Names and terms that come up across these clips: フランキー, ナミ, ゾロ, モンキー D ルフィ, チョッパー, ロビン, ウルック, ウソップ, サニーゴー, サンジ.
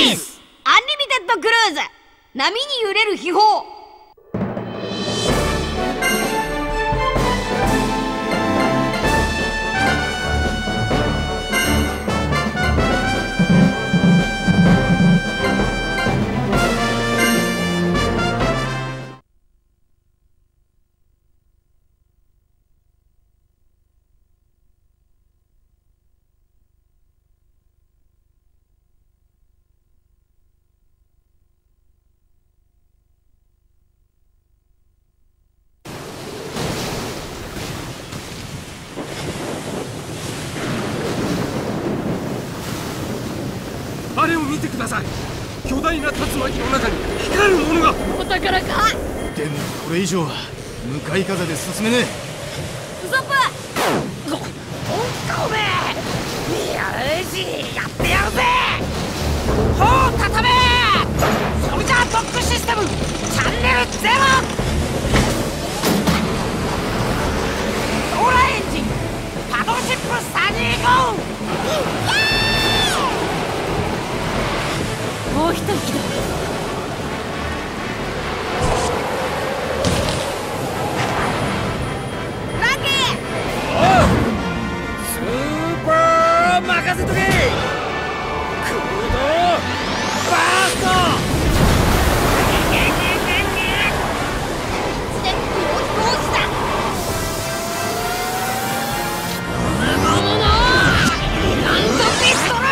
ピースアンリミテッドクルーズ、波に揺れる秘宝。あれを見てください。巨大な竜巻の中に光るものが。お宝か。でもこれ以上は向かい風で進めねえ。ウソップ、おめえ、よしやってやるぜ。ほう畳め。ソルジャードッグシステムチャンネルゼロ。オーラエンジンパドルシップサニーゴー。もう一人来た。ラッキー。おう、スーパー任せとけ。空洞バースト。ステップを飛行した。なんとピストル。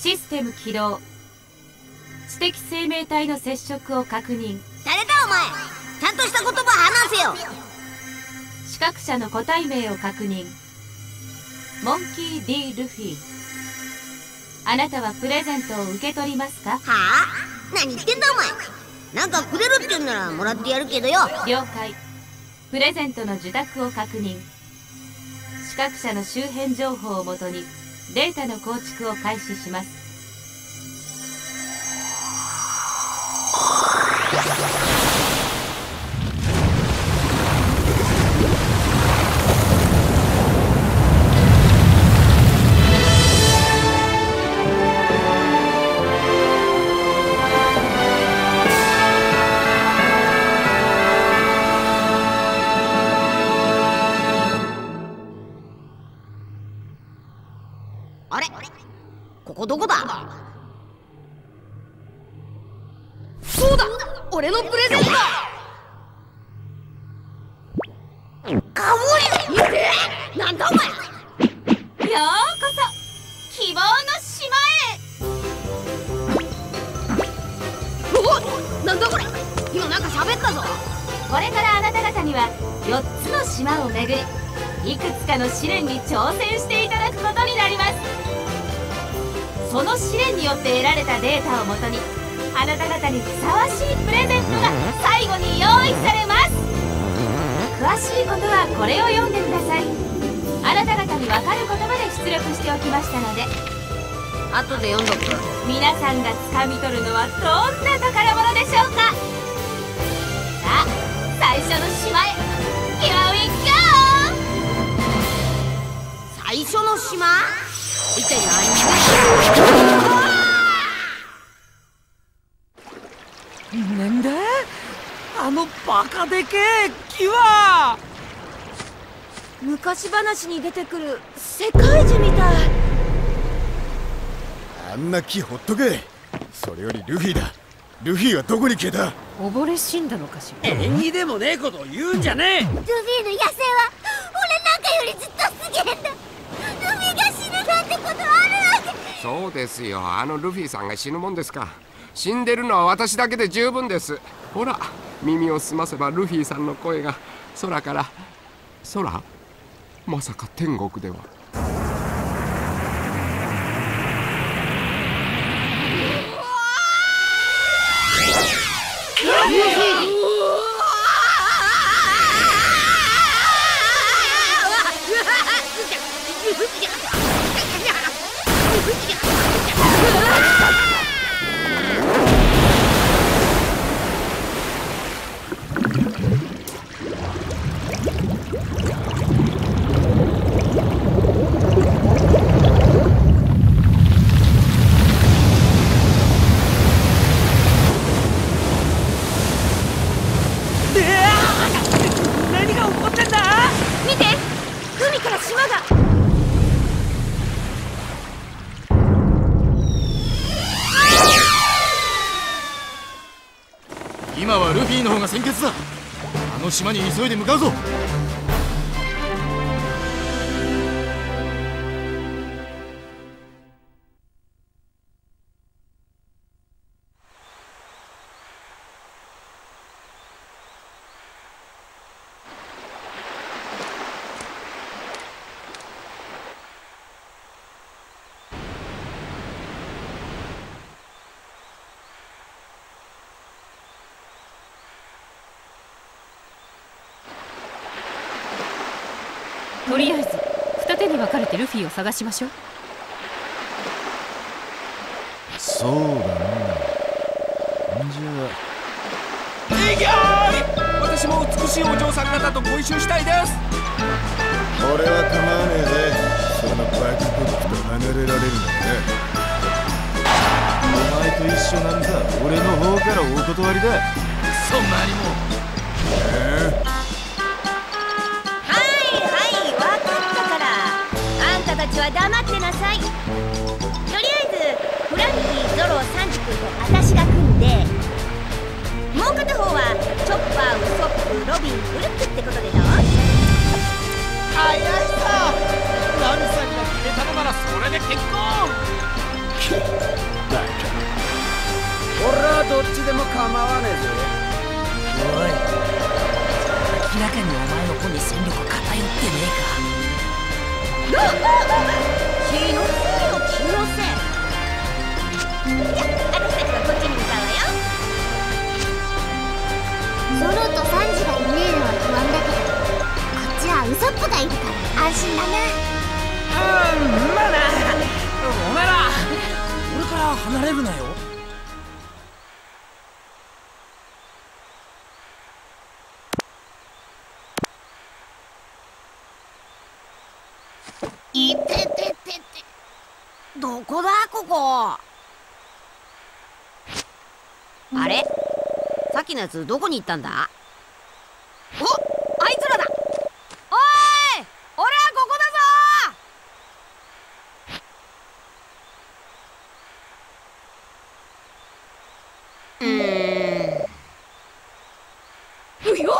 システム起動。知的生命体の接触を確認。誰だお前、ちゃんとした言葉話せよ。視覚者の個体名を確認。モンキー D ルフィ、あなたはプレゼントを受け取りますか？はあ、何言ってんだお前。なんかくれるって言うんならもらってやるけどよ。了解。プレゼントの受託を確認。視覚者の周辺情報をもとにデータの構築を開始します。あれ、ここどこだ？そうだ、俺のプレゼントだ。かぶり、なんだお前。ようこそ希望の島へ。おお、なんだこれ。今なんか喋ったぞ。これからあなた方には4つの島を巡り、いくつかの試練に挑戦していただくことになります。その試練によって得られたデータをもとに、あなた方にふさわしいプレゼントが最後に用意されます。詳しいことはこれを読んでください。あなた方に分かる言葉で出力しておきましたので、後で読んどく。皆さんが掴み取るのはどんな宝物でしょうか。さあ、最初の島へ。 Here we go。 最初の島、一体何？なんだ？あのバカでけえ木は。昔話に出てくる世界樹みたい。あんな木ほっとけ。それよりルフィだ。ルフィはどこに消えた？溺れ死んだのかしら。縁起でもねえことを言うんじゃねえ。ルフィの野生は俺なんかよりずっとすげえんだ。ルフィが死ぬなんてことあるわけ。そうですよ、あのルフィさんが死ぬもんですか。死んでるのは私だけで十分です。ほら、耳を澄ませばルフィさんの声が空から。空、まさか天国では。うわー！見て、海から島が。今はルフィの方が先決だ。あの島に急いで向かうぞ。とりあえず二手に分かれてルフィを探しましょう。そうだな。じゃあいけーい。私も美しいお嬢さん方とご一緒したいです。俺は構わねえぜ。そのバイクコックと離れられるなんて。お前と一緒なんだ。俺の方からお断りだ。そんなにも。たちは黙ってなさい。とりあえずフランキー、ゾロ、サンジ君と私が組んで、もう片方はチョッパー、ウソップ、ロビン、ウルックってことでどう？怪しさナミさんが決めたのならそれで結構。バカ。俺はどっちでも構わねえぜ。おい、明らかにお前の方に戦力偏ってねえか。気のせいよ、気のせい。じゃあ、私たちはこっちに向かうわよ。ゾロとサンジがいねえのは不安だけど、こっちはウソップがいるから安心だな。まあな。お前ら俺から離れるなよ。いてててて、どこだここ。あれ、さっきのやつどこに行ったんだ。お、あいつらだ。おーい、俺はここだぞー。うひょー。